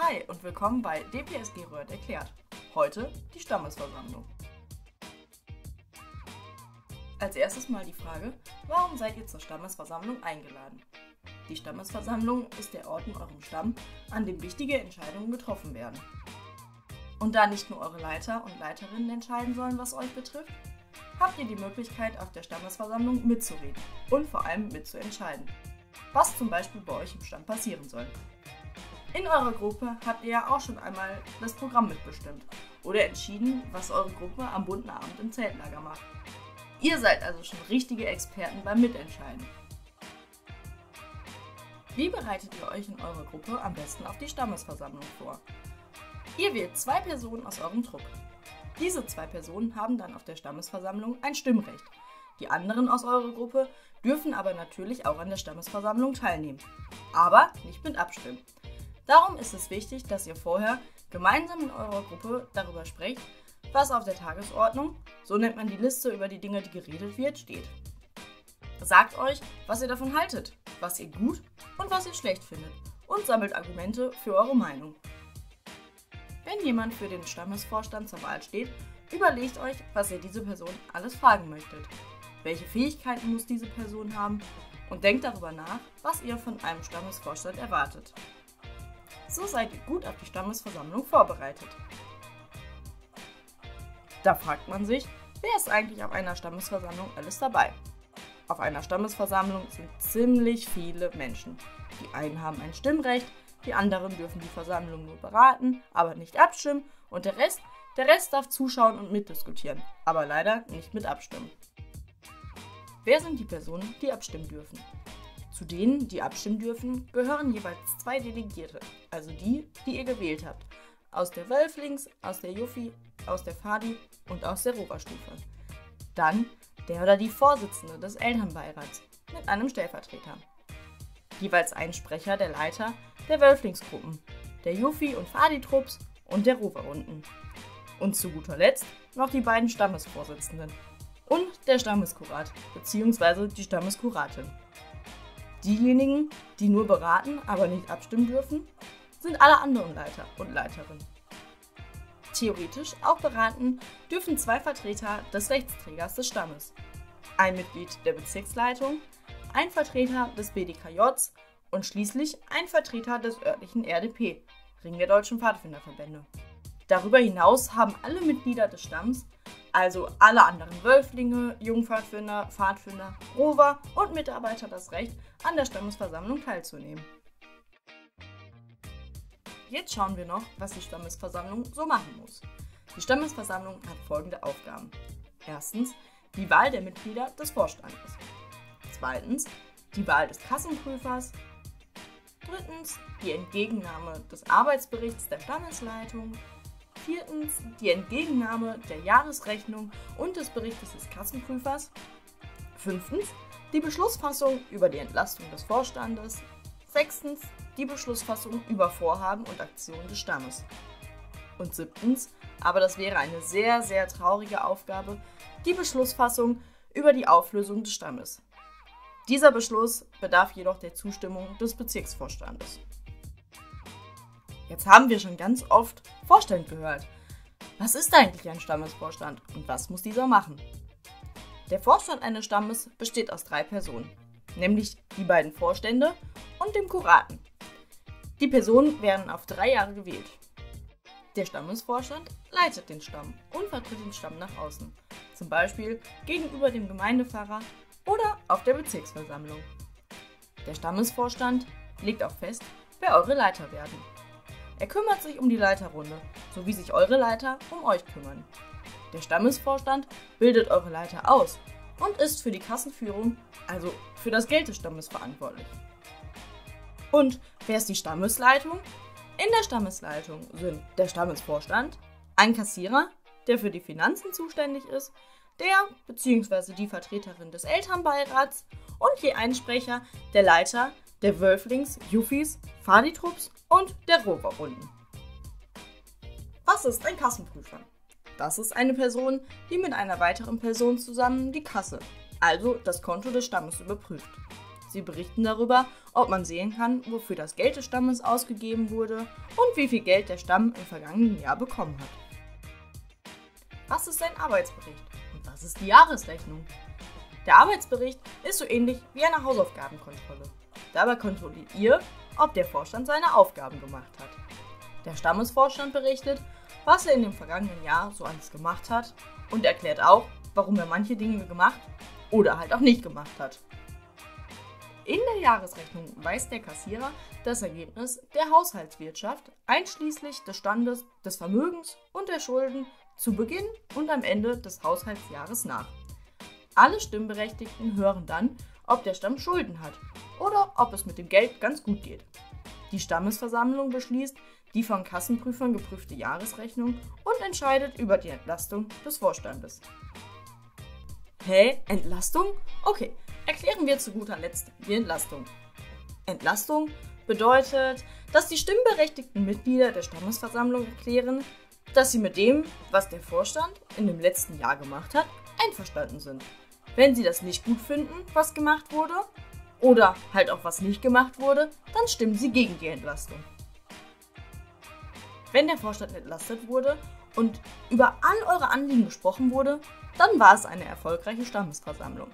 Hi und willkommen bei DPSG Rheurdt erklärt. Heute die Stammesversammlung. Als erstes mal die Frage, warum seid ihr zur Stammesversammlung eingeladen? Die Stammesversammlung ist der Ort in eurem Stamm, an dem wichtige Entscheidungen getroffen werden. Und da nicht nur eure Leiter und Leiterinnen entscheiden sollen, was euch betrifft, habt ihr die Möglichkeit, auf der Stammesversammlung mitzureden und vor allem mitzuentscheiden, was zum Beispiel bei euch im Stamm passieren soll. In eurer Gruppe habt ihr ja auch schon einmal das Programm mitbestimmt oder entschieden, was eure Gruppe am bunten Abend im Zeltlager macht. Ihr seid also schon richtige Experten beim Mitentscheiden. Wie bereitet ihr euch in eurer Gruppe am besten auf die Stammesversammlung vor? Ihr wählt 2 Personen aus eurem Trupp. Diese 2 Personen haben dann auf der Stammesversammlung ein Stimmrecht. Die anderen aus eurer Gruppe dürfen aber natürlich auch an der Stammesversammlung teilnehmen, aber nicht mit abstimmen. Darum ist es wichtig, dass ihr vorher gemeinsam in eurer Gruppe darüber sprecht, was auf der Tagesordnung, so nennt man die Liste über die Dinge, die geredet wird, steht. Sagt euch, was ihr davon haltet, was ihr gut und was ihr schlecht findet und sammelt Argumente für eure Meinung. Wenn jemand für den Stammesvorstand zur Wahl steht, überlegt euch, was ihr diese Person alles fragen möchtet. Welche Fähigkeiten muss diese Person haben? Und denkt darüber nach, was ihr von einem Stammesvorstand erwartet. So seid ihr gut auf die Stammesversammlung vorbereitet. Da fragt man sich, wer ist eigentlich auf einer Stammesversammlung alles dabei? Auf einer Stammesversammlung sind ziemlich viele Menschen. Die einen haben ein Stimmrecht, die anderen dürfen die Versammlung nur beraten, aber nicht abstimmen und der Rest darf zuschauen und mitdiskutieren, aber leider nicht mit abstimmen. Wer sind die Personen, die abstimmen dürfen? Zu denen, die abstimmen dürfen, gehören jeweils 2 Delegierte, also die, die ihr gewählt habt, aus der Wölflings, aus der Juffi, aus der Fadi und aus der Roverstufe. Dann der oder die Vorsitzende des Elternbeirats mit einem Stellvertreter. Jeweils ein Sprecher der Leiter der Wölflingsgruppen, der Juffi- und Fadi-Trupps und der Roverrunden. Und zu guter Letzt noch die beiden Stammesvorsitzenden und der Stammeskurat bzw. die Stammeskuratin. Diejenigen, die nur beraten, aber nicht abstimmen dürfen, sind alle anderen Leiter und Leiterinnen. Theoretisch auch beraten dürfen 2 Vertreter des Rechtsträgers des Stammes, ein Mitglied der Bezirksleitung, ein Vertreter des BDKJs und schließlich ein Vertreter des örtlichen RDP, Ring der Deutschen Pfadfinderverbände. Darüber hinaus haben alle Mitglieder des Stamms, also alle anderen Wölflinge, Jungpfadfinder, Pfadfinder, Rover und Mitarbeiter das Recht, an der Stammesversammlung teilzunehmen. Jetzt schauen wir noch, was die Stammesversammlung so machen muss. Die Stammesversammlung hat folgende Aufgaben. Erstens, die Wahl der Mitglieder des Vorstandes. Zweitens, die Wahl des Kassenprüfers. Drittens, die Entgegennahme des Arbeitsberichts der Stammesleitung. Viertens, die Entgegennahme der Jahresrechnung und des Berichtes des Kassenprüfers. Fünftens, die Beschlussfassung über die Entlastung des Vorstandes. Sechstens, die Beschlussfassung über Vorhaben und Aktionen des Stammes. Und siebtens, aber das wäre eine sehr, sehr traurige Aufgabe, die Beschlussfassung über die Auflösung des Stammes. Dieser Beschluss bedarf jedoch der Zustimmung des Bezirksvorstandes. Jetzt haben wir schon ganz oft Vorstand gehört. Was ist eigentlich ein Stammesvorstand und was muss dieser machen? Der Vorstand eines Stammes besteht aus 3 Personen, nämlich die beiden Vorstände und dem Kuraten. Die Personen werden auf 3 Jahre gewählt. Der Stammesvorstand leitet den Stamm und vertritt den Stamm nach außen, zum Beispiel gegenüber dem Gemeindepfarrer oder auf der Bezirksversammlung. Der Stammesvorstand legt auch fest, wer eure Leiter werden. Er kümmert sich um die Leiterrunde, so wie sich eure Leiter um euch kümmern. Der Stammesvorstand bildet eure Leiter aus und ist für die Kassenführung, also für das Geld des Stammes, verantwortlich. Und wer ist die Stammesleitung? In der Stammesleitung sind der Stammesvorstand, ein Kassierer, der für die Finanzen zuständig ist, der bzw. die Vertreterin des Elternbeirats und je ein Sprecher der Leiter der Wölflings, Juffis, Fadi-Trupps und der Roverrunden. Was ist ein Kassenprüfer? Das ist eine Person, die mit einer weiteren Person zusammen die Kasse, also das Konto des Stammes, überprüft. Sie berichten darüber, ob man sehen kann, wofür das Geld des Stammes ausgegeben wurde und wie viel Geld der Stamm im vergangenen Jahr bekommen hat. Was ist ein Arbeitsbericht und was ist die Jahresrechnung? Der Arbeitsbericht ist so ähnlich wie eine Hausaufgabenkontrolle. Dabei kontrolliert ihr, ob der Vorstand seine Aufgaben gemacht hat. Der Stammesvorstand berichtet, was er in dem vergangenen Jahr so alles gemacht hat und erklärt auch, warum er manche Dinge gemacht oder halt auch nicht gemacht hat. In der Jahresrechnung weist der Kassierer das Ergebnis der Haushaltswirtschaft einschließlich des Standes, des Vermögens und der Schulden zu Beginn und am Ende des Haushaltsjahres nach. Alle Stimmberechtigten hören dann, ob der Stamm Schulden hat oder ob es mit dem Geld ganz gut geht. Die Stammesversammlung beschließt die von Kassenprüfern geprüfte Jahresrechnung und entscheidet über die Entlastung des Vorstandes. Hä? Entlastung? Okay, erklären wir zu guter Letzt die Entlastung. Entlastung bedeutet, dass die stimmberechtigten Mitglieder der Stammesversammlung erklären, dass sie mit dem, was der Vorstand in dem letzten Jahr gemacht hat, einverstanden sind. Wenn sie das nicht gut finden, was gemacht wurde, oder halt auch was nicht gemacht wurde, dann stimmen sie gegen die Entlastung. Wenn der Vorstand entlastet wurde und über all eure Anliegen gesprochen wurde, dann war es eine erfolgreiche Stammesversammlung.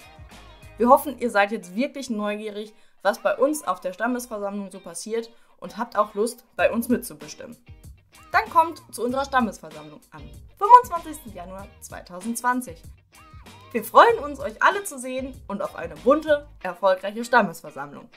Wir hoffen, ihr seid jetzt wirklich neugierig, was bei uns auf der Stammesversammlung so passiert und habt auch Lust, bei uns mitzubestimmen. Dann kommt zu unserer Stammesversammlung am 25. Januar 2020. Wir freuen uns, euch alle zu sehen und auf eine bunte, erfolgreiche Stammesversammlung.